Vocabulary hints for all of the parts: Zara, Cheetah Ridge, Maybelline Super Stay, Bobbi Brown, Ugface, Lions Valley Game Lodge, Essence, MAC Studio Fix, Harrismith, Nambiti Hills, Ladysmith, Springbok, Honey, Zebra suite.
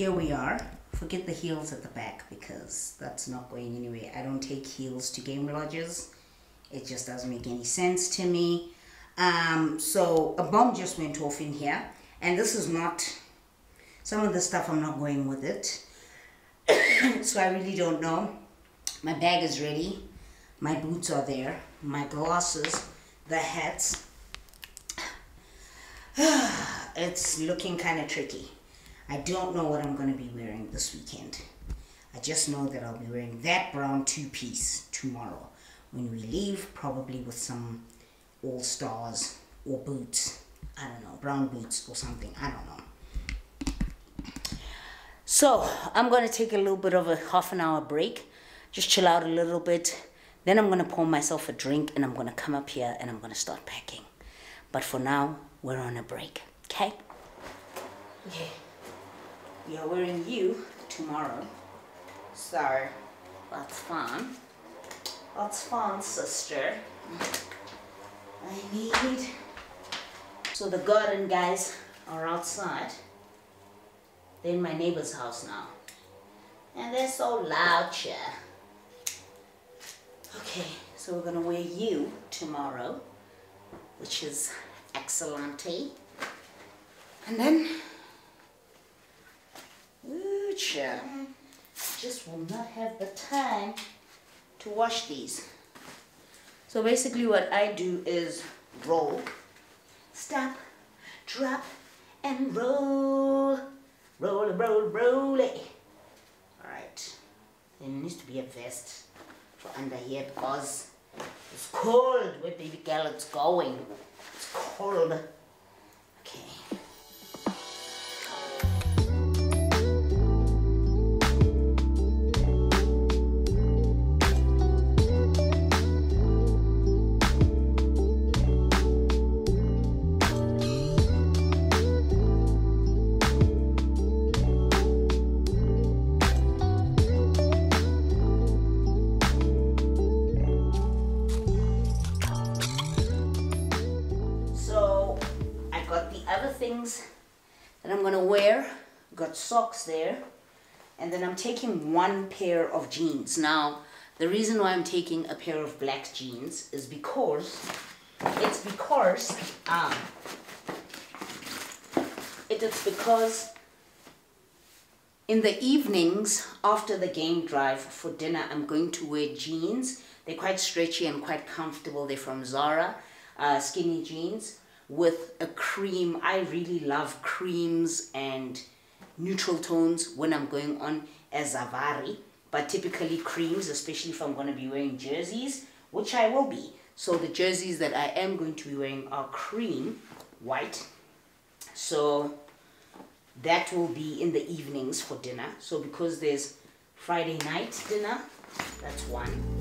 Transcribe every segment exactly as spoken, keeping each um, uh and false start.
here we are. Forget the heels at the back because that's not going anywhere. I don't take heels to game lodges. It just doesn't make any sense to me. Um, so a bomb just went off in here. And this is not, some of the stuff I'm not going with it. So I really don't know. My bag is ready. My boots are there. My glasses, the hats. It's looking kind of tricky. I don't know what I'm going to be wearing this weekend. I just know that I'll be wearing that brown two-piece tomorrow when we leave, probably with some all-stars or boots. I don't know, brown boots or something. I don't know. So I'm going to take a little bit of a half an hour break, just chill out a little bit. Then I'm going to pour myself a drink and I'm going to come up here and I'm going to start packing. But for now, we're on a break, okay? Yeah. You're wearing you tomorrow. So that's fun. That's fun, sister. I need... So the garden guys are outside. They're in my neighbor's house now. And they're so loud, yeah. Okay, so we're gonna wear you tomorrow, which is excellent-y. And then, ooh, yeah, just will not have the time to wash these. So basically what I do is roll, stop, drop, and roll. Roll, roll, roll it. All right, there needs to be a vest for under here because it's cold where baby girl it's going. It's cold. Okay. Socks there, and then I'm taking one pair of jeans. Now the reason why I'm taking a pair of black jeans is because it's because um it is because in the evenings after the game drive for dinner I'm going to wear jeans. They're quite stretchy and quite comfortable. They're from Zara, uh, skinny jeans with a cream. I really love creams and neutral tones when I'm going on a safari, but typically creams, especially if I'm going to be wearing jerseys, which I will be. So the jerseys that I am going to be wearing are cream, white. So that will be in the evenings for dinner. So because there's Friday night dinner, that's one.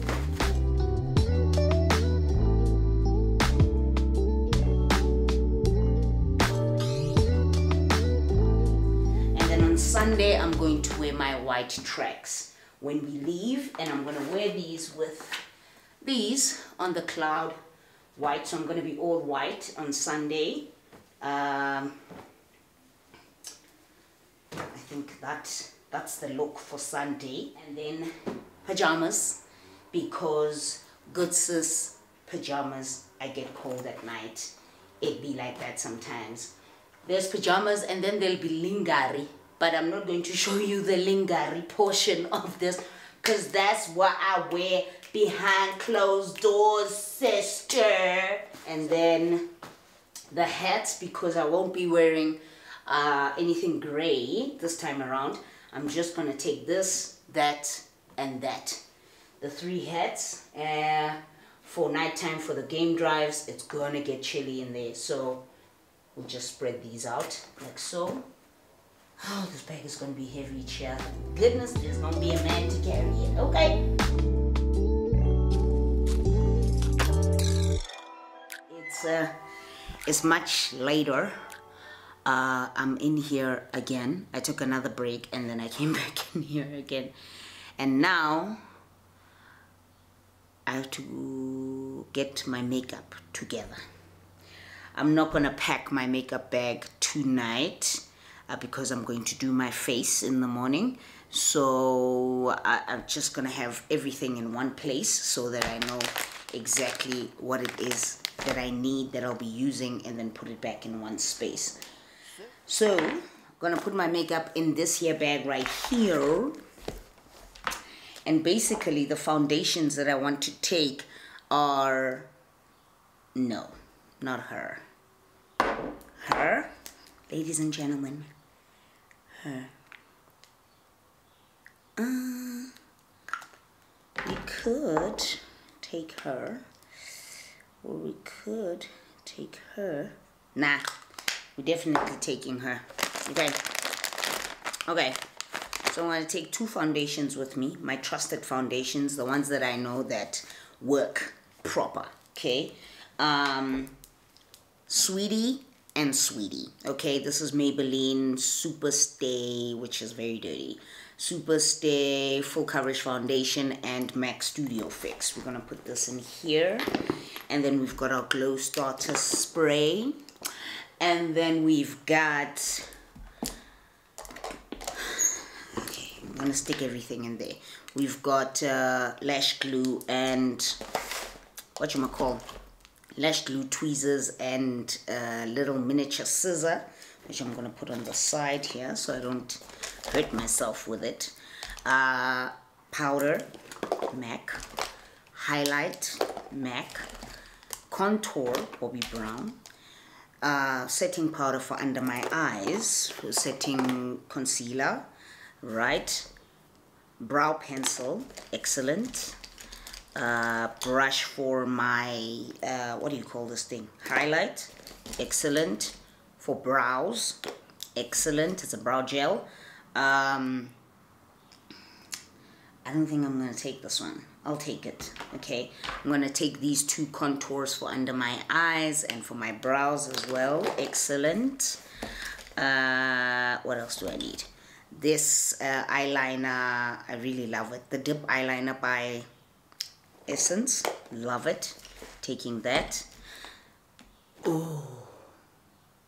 Sunday, I'm going to wear my white tracks when we leave, and I'm going to wear these with these on the cloud white. So I'm going to be all white on Sunday. Um, I think that that's the look for Sunday. And then pajamas, because good sis pajamas, I get cold at night. It be like that sometimes. There's pajamas and then there'll be lingari. But I'm not going to show you the lingari portion of this because that's what I wear behind closed doors, sister. And then the hats, because I won't be wearing uh, anything gray this time around. I'm just going to take this, that, and that. The three hats uh, for nighttime for the game drives. It's going to get chilly in there. So we'll just spread these out like so. Oh, this bag is going to be heavy, child. Goodness, there's going to be a man to carry it, okay? It's, uh, it's much later. Uh, I'm in here again. I took another break and then I came back in here again. And now, I have to get my makeup together. I'm not going to pack my makeup bag tonight. uh, because I'm going to do my face in the morning. So I, I'm just gonna have everything in one place so that I know exactly what it is that I need, that I'll be using, and then put it back in one space. So I'm gonna put my makeup in this here bag right here. And basically the foundations that I want to take are, no, not her. Her, ladies and gentlemen, her. Uh, we could take her, or we could take her. Nah, we're definitely taking her. Okay, okay. So I'm going to take two foundations with me, my trusted foundations, the ones that I know that work proper, okay? Um, Sweetie and Sweetie, okay? This is Maybelline Super Stay, which is very dirty. Super Stay Full Coverage Foundation and MAC Studio Fix. We're going to put this in here. And then we've got our Glow Starter Spray. And then we've got... I'm gonna stick everything in there. We've got uh, lash glue and whatchamacall, lash glue tweezers and a uh, little miniature scissor, which I'm gonna put on the side here so I don't hurt myself with it. Uh, powder, MAC. Highlight, MAC. Contour, Bobbi Brown. Uh, setting powder for under my eyes, for setting concealer. Right, brow pencil, excellent. Uh, brush for my, uh, what do you call this thing? Highlight, excellent. For brows, excellent. It's a brow gel. Um, I don't think I'm going to take this one. I'll take it, okay? I'm going to take these two contours for under my eyes and for my brows as well. Excellent. Uh, what else do I need? This uh, eyeliner, I really love it. The Dip Eyeliner by Essence, love it. Taking that. Oh,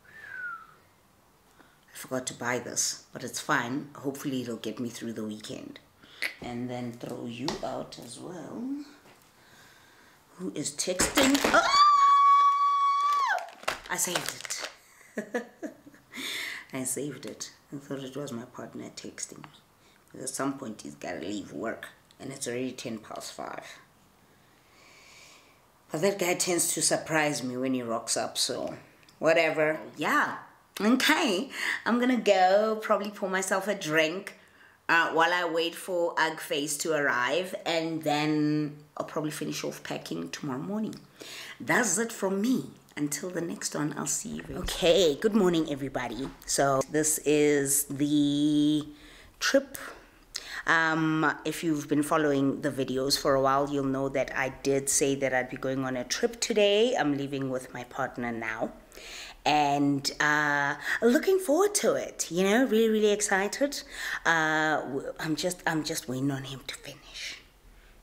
I forgot to buy this, but it's fine. Hopefully it'll get me through the weekend. And then throw you out as well. Who is texting? Oh! I saved it. I saved it. I thought it was my partner texting me. Because at some point he's got to leave work. And it's already ten past five. But that guy tends to surprise me when he rocks up. So, whatever. Yeah. Okay. I'm going to go probably pour myself a drink. Uh, while I wait for Ugface to arrive. And then I'll probably finish off packing tomorrow morning. That's it from me. Until the next one, I'll see you. Okay, good morning, everybody. So this is the trip. Um, if you've been following the videos for a while, you'll know that I did say that I'd be going on a trip today. I'm leaving with my partner now. And uh, looking forward to it, you know, really, really excited. Uh, I'm just, I'm just waiting on him to finish.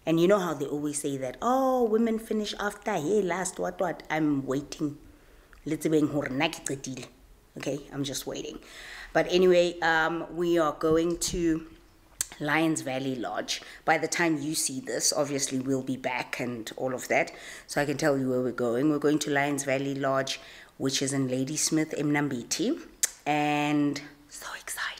And you know how they always say that, oh, women finish after, hey, last, what, what, I'm waiting. Okay, I'm just waiting. But anyway, um, we are going to Lions Valley Lodge. By the time you see this, obviously we'll be back and all of that. So I can tell you where we're going. We're going to Lions Valley Lodge, which is in Ladysmith, Nambiti. And so excited.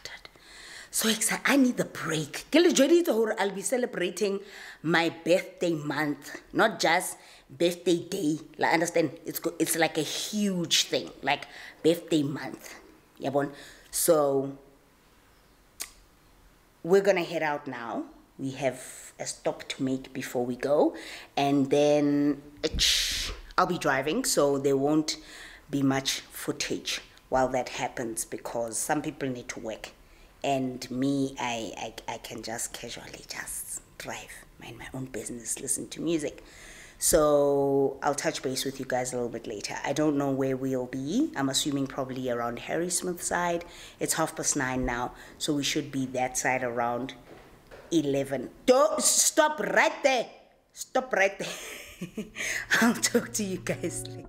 So excited. I need a break. I'll be celebrating my birthday month, not just birthday day. Like, understand, it's it's like a huge thing, like birthday month. So we're going to head out now. We have a stop to make before we go. And then I'll be driving, so there won't be much footage while that happens because some people need to work. And me, I, I, I can just casually just drive, mind my own business, listen to music. So I'll touch base with you guys a little bit later. I don't know where we'll be. I'm assuming probably around Harrismith side. It's half past nine now, so we should be that side around eleven. Don't stop right there. Stop right there. I'll talk to you guys later.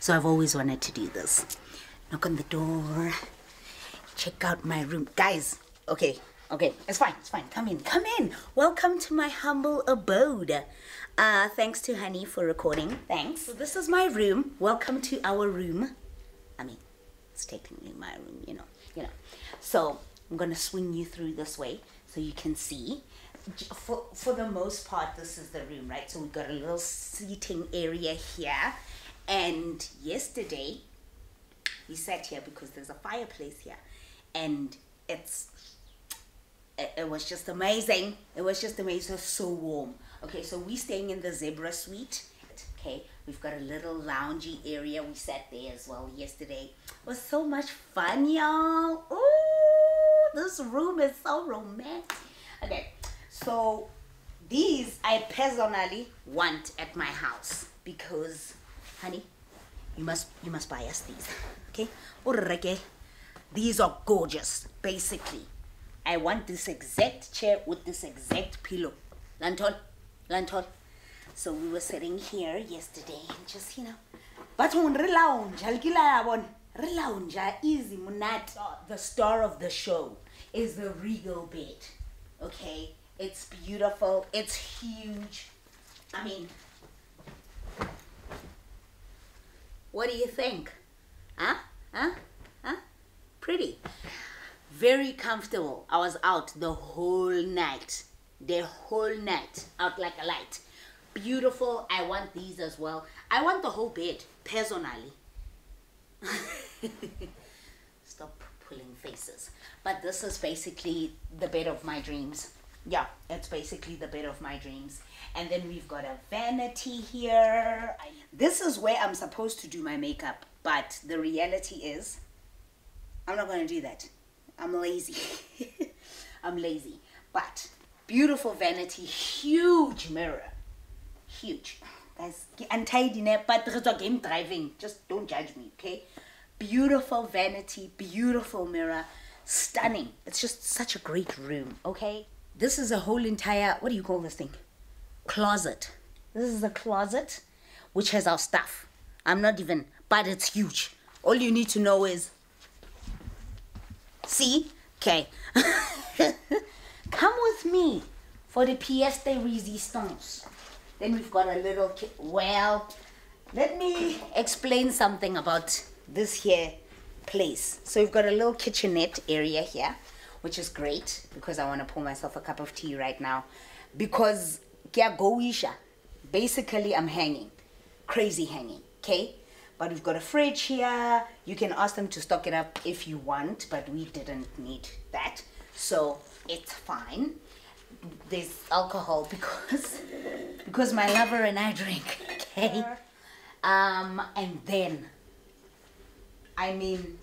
So I've always wanted to do this. Knock on the door, check out my room. Guys, okay, okay, it's fine, it's fine. Come in, come in. Welcome to my humble abode. Uh, thanks to Honey for recording. Thanks. So this is my room. Welcome to our room. I mean, it's technically my room, you know, you know. So I'm gonna swing you through this way so you can see. For, for the most part, this is the room, right? So we've got a little seating area here. And yesterday we sat here because there's a fireplace here, and it's it, it was just amazing. It was just amazing. It was so warm. Okay, so we're staying in the Zebra suite. Okay, we've got a little loungy area. We sat there as well yesterday. It was so much fun, y'all. Oh, this room is so romantic. Okay, so these I personally want at my house because Honey, you must you must buy us these, okay? These are gorgeous. Basically, I want this exact chair with this exact pillow. Lantol, lantol. So we were sitting here yesterday and just you know, but on relaunch, alkilaabon, relaunch, easy munat. The star of the show is the regal bed. Okay, it's beautiful. It's huge. I mean. What do you think? Huh? Huh? Huh? Pretty. Very comfortable. I was out the whole night. The whole night. Out like a light. Beautiful. I want these as well. I want the whole bed. Personally. Stop pulling faces. But this is basically the bed of my dreams. Yeah, it's basically the bed of my dreams. And then we've got a vanity here. This is where I'm supposed to do my makeup, but the reality is I'm not going to do that. I'm lazy. I'm lazy. But beautiful vanity, huge mirror. Huge. Guys, untidy, but it's a game driving. Just don't judge me, okay? Beautiful vanity, beautiful mirror. Stunning. It's just such a great room, okay? This is a whole entire, what do you call this thing? Closet. This is a closet which has our stuff. I'm not even, but it's huge. All you need to know is, see? Okay. Come with me for the pièce de résistance. Then we've got a little, well, let me explain something about this here place. So we've got a little kitchenette area here, which is great because I want to pour myself a cup of tea right now because basically I'm hanging, crazy hanging, okay? But we've got a fridge here. You can ask them to stock it up if you want, but we didn't need that, so it's fine. There's alcohol because because my lover and I drink, okay? Um, and then, I mean,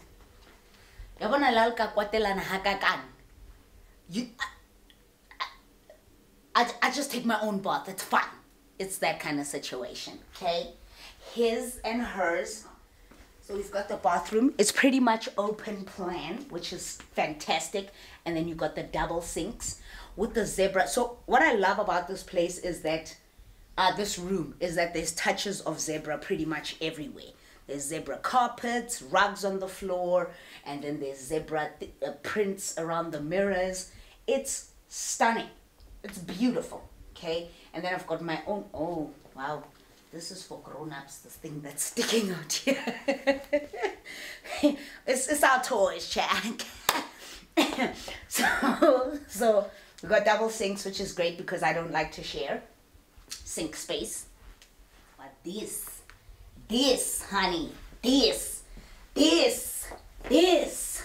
you. I, I just take my own bath. It's fun. It's that kind of situation, okay? His and hers. So we've got the bathroom. It's pretty much open plan, which is fantastic. And then you've got the double sinks with the zebra. So what I love about this place is that, uh, this room, is that there's touches of zebra pretty much everywhere. There's zebra carpets, rugs on the floor, and then there's zebra th uh, prints around the mirrors. It's stunning. It's beautiful, okay? And then I've got my own, oh, wow. This is for grown-ups, this thing that's sticking out here. it's, it's our toys, Jack. so, so we've got double sinks, which is great because I don't like to share sink space. But this, this, honey, this, this, this.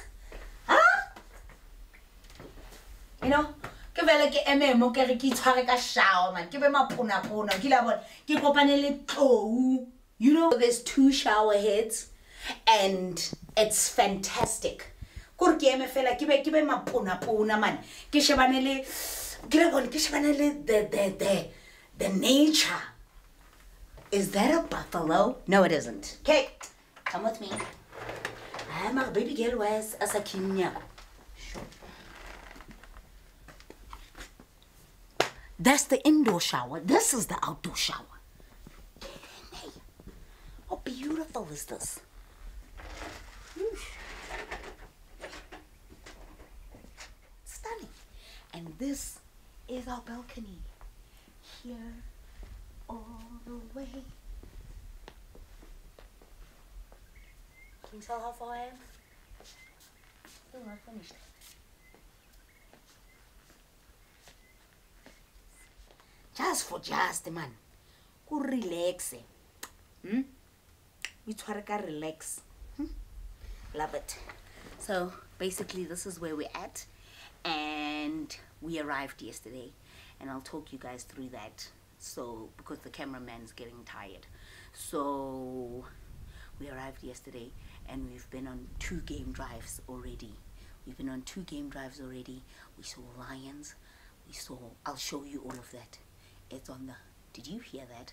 Huh? You know? Ke vele ke ememo ke re ke itshware ka shower man. Ke be mapona pona. Ke la bona ke kopane le tlou. You know, there's two shower heads and it's fantastic. Kore ke eme fela ke be ke be mapona pona man. Ke shebane le ke la bona ke shebane le the the the the nature. Is that a buffalo? No, it isn't. Okay, come with me. I am a baby girl was as a Kenya. That's the indoor shower. This is the outdoor shower. Kidding me? How beautiful is this? Stunning. And this is our balcony. Here, all the way. Can you tell how far I am? Still not finished. Just for just, man. Go relax. Hmm? You try to relax. Hmm? Love it. So basically, this is where we're at, and we arrived yesterday, and I'll talk you guys through that. So because the cameraman's getting tired, so we arrived yesterday, and we've been on two game drives already. We've been on two game drives already. We saw lions. We saw. I'll show you all of that. It's on the, did you hear that?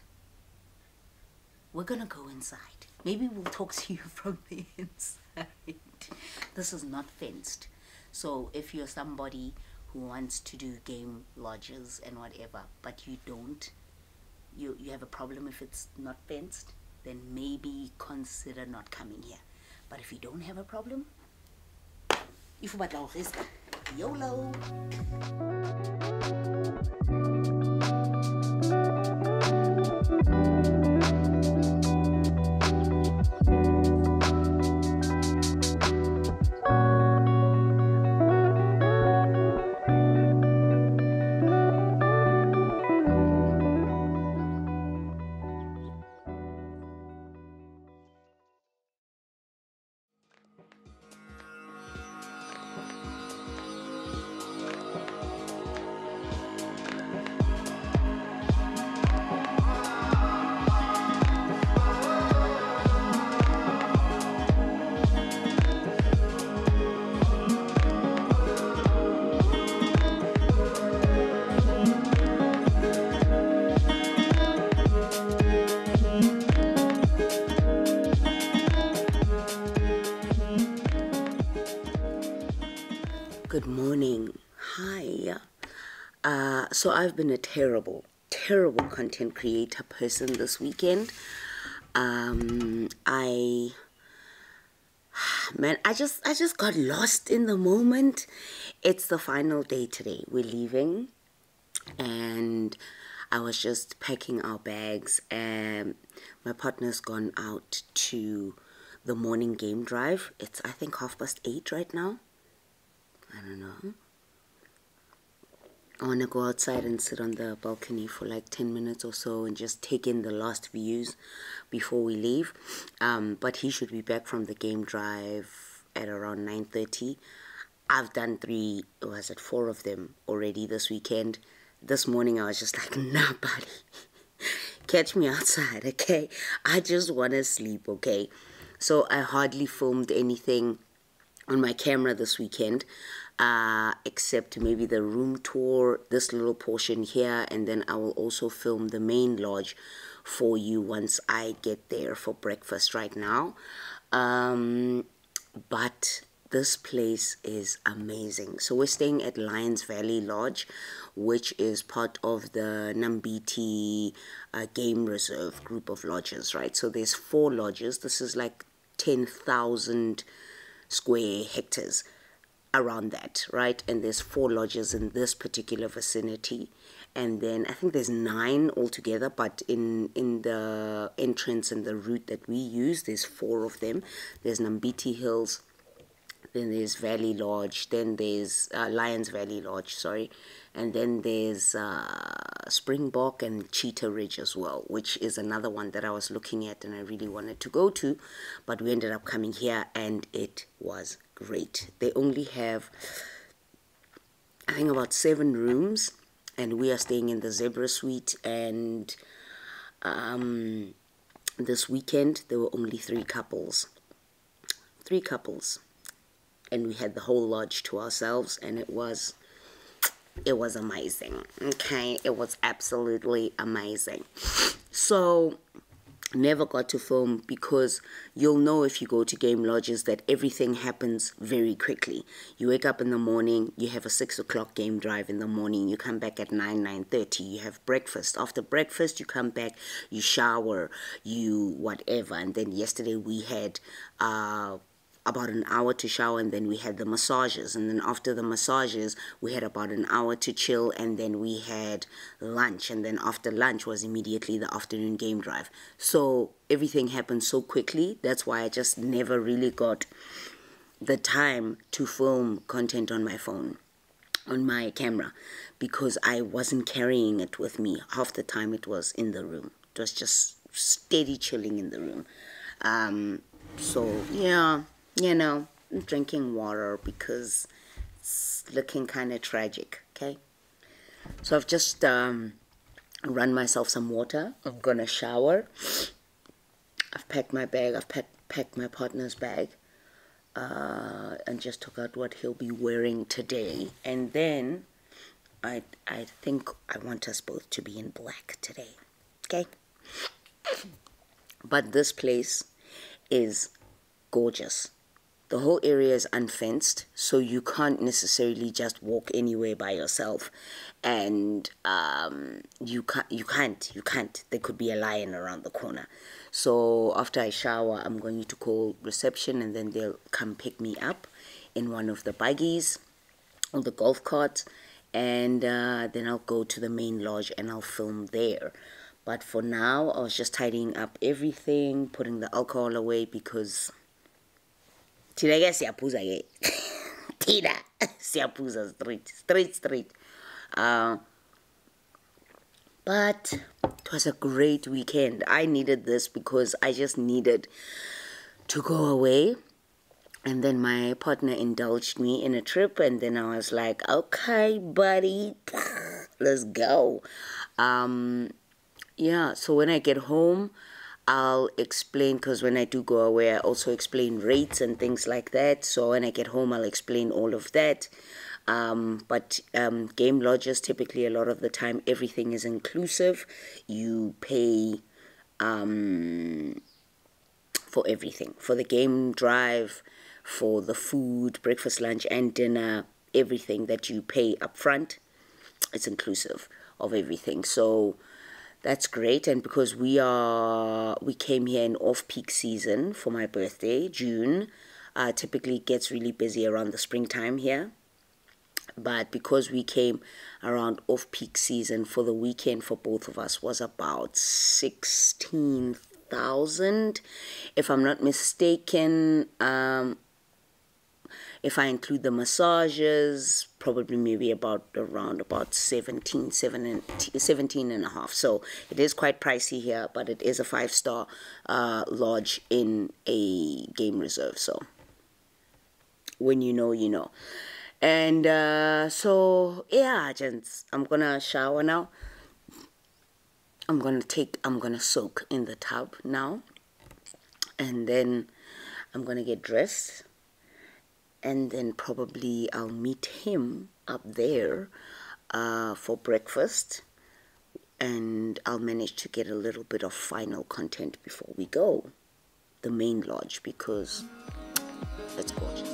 We're gonna go inside. Maybe we'll talk to you from the inside. This is not fenced. So if you're somebody who wants to do game lodges and whatever, but you don't, you, you have a problem if it's not fenced, then maybe consider not coming here. But if you don't have a problem, you forgot all this. YOLO! So I've been a terrible, terrible content creator person this weekend. Um, I, man, I just, I just got lost in the moment. It's the final day today. We're leaving, and I was just packing our bags. And my partner's gone out to the morning game drive. It's I think half past eight right now. I don't know. I want to go outside and sit on the balcony for like ten minutes or so and just take in the last views before we leave. Um, but he should be back from the game drive at around nine thirty. I've done three, was it four of them already this weekend. This morning I was just like, nah, buddy, catch me outside, okay? I just want to sleep, okay? So I hardly filmed anything on my camera this weekend. Uh, except maybe the room tour, this little portion here, and then I will also film the main lodge for you once I get there for breakfast right now. Um, but this place is amazing. So we're staying at Lions Valley Lodge, which is part of the Nambiti uh, Game Reserve group of lodges, right? So there's four lodges. This is like ten thousand square hectares. Around that, right? And there's four lodges in this particular vicinity, and then I think there's nine altogether, but in in the entrance and the route that we use, there's four of them. There's Nambiti Hills, then there's Valley Lodge, then there's uh, Lions Valley Lodge, sorry, and then there's uh, Springbok and Cheetah Ridge as well, which is another one that I was looking at and I really wanted to go to, but we ended up coming here and it was great. They only have I think about seven rooms, and we are staying in the Zebra suite. And um, this weekend there were only three couples, three couples, and we had the whole lodge to ourselves, and it was it was amazing. Okay, it was absolutely amazing. So never got to film, because you'll know if you go to game lodges that everything happens very quickly. You wake up in the morning, you have a six o'clock game drive in the morning, you come back at nine, nine thirty, you have breakfast. After breakfast you come back, you shower, you whatever. And then yesterday we had uh about an hour to shower, and then we had the massages, and then after the massages we had about an hour to chill, and then we had lunch, and then after lunch was immediately the afternoon game drive. So everything happened so quickly. That's why I just never really got the time to film content on my phone, on my camera, because I wasn't carrying it with me. Half the time it was in the room. It was just steady chilling in the room. Um, so yeah. You know, I'm drinking water because it's looking kind of tragic, okay? So I've just um, run myself some water. I'm going to shower. I've packed my bag. I've pack, packed my partner's bag. Uh, and just took out what he'll be wearing today. And then I, I think I want us both to be in black today, okay? But this place is gorgeous. The whole area is unfenced, so you can't necessarily just walk anywhere by yourself, and um, you can't, you can't, you can't. There could be a lion around the corner. So after I shower, I'm going to call reception, and then they'll come pick me up in one of the buggies or the golf carts, and uh, then I'll go to the main lodge and I'll film there. But for now, I was just tidying up everything, putting the alcohol away, because Tina siapuza ye. Tina siapuza straight, straight, straight. Uh, but it was a great weekend. I needed this because I just needed to go away. And then my partner indulged me in a trip, and then I was like, okay, buddy, let's go. Um, yeah, so when I get home, I'll explain, because when I do go away, I also explain rates and things like that. So when I get home, I'll explain all of that. Um, but um, game lodges, typically a lot of the time, everything is inclusive. You pay um, for everything, for the game drive, for the food, breakfast, lunch, and dinner, everything that you pay up front, it's inclusive of everything. So that's great. And because we are, we came here in off-peak season for my birthday, June. Uh, typically it gets really busy around the springtime here. But because we came around off-peak season, for the weekend for both of us was about sixteen thousand. If I'm not mistaken, um, if I include the massages, probably maybe about around about seventeen, seventeen and a half. So it is quite pricey here, but it is a five-star uh, lodge in a game reserve. So when you know, you know. And uh, so, yeah, gents, I'm going to shower now. I'm going to take, I'm going to soak in the tub now. And then I'm going to get dressed. And then probably I'll meet him up there uh, for breakfast. And I'll manage to get a little bit of final content before we go. The main lodge, because it's gorgeous.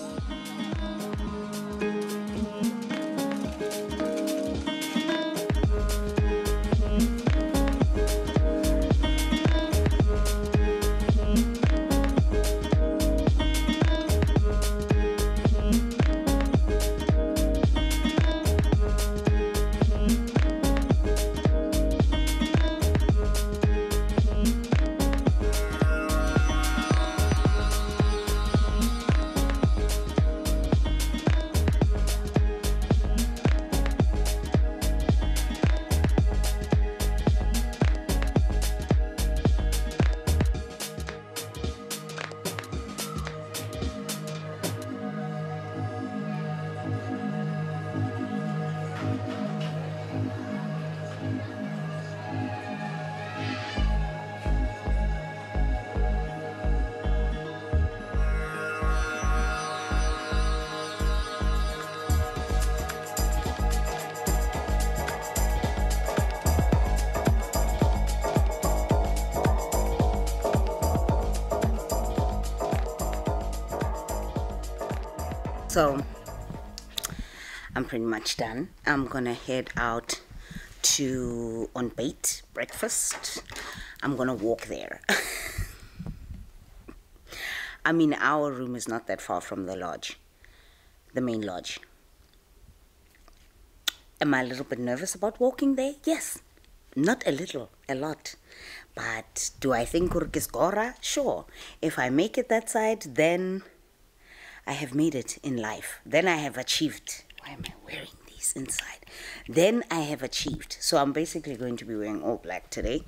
So I'm pretty much done. I'm gonna head out to on bait breakfast. I'm gonna walk there. I mean, our room is not that far from the lodge, the main lodge. Am I a little bit nervous about walking there? Yes. Not a little, a lot. But do I think Kurk is Gora? Sure. If I make it that side, then I have made it in life. Then I have achieved. Why am I wearing these inside? Then I have achieved. So I'm basically going to be wearing all black today,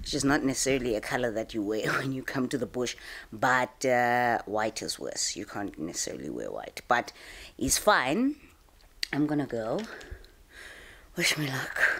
which is not necessarily a color that you wear when you come to the bush. But uh, white is worse. You can't necessarily wear white. But it's fine. I'm going to go. Wish me luck.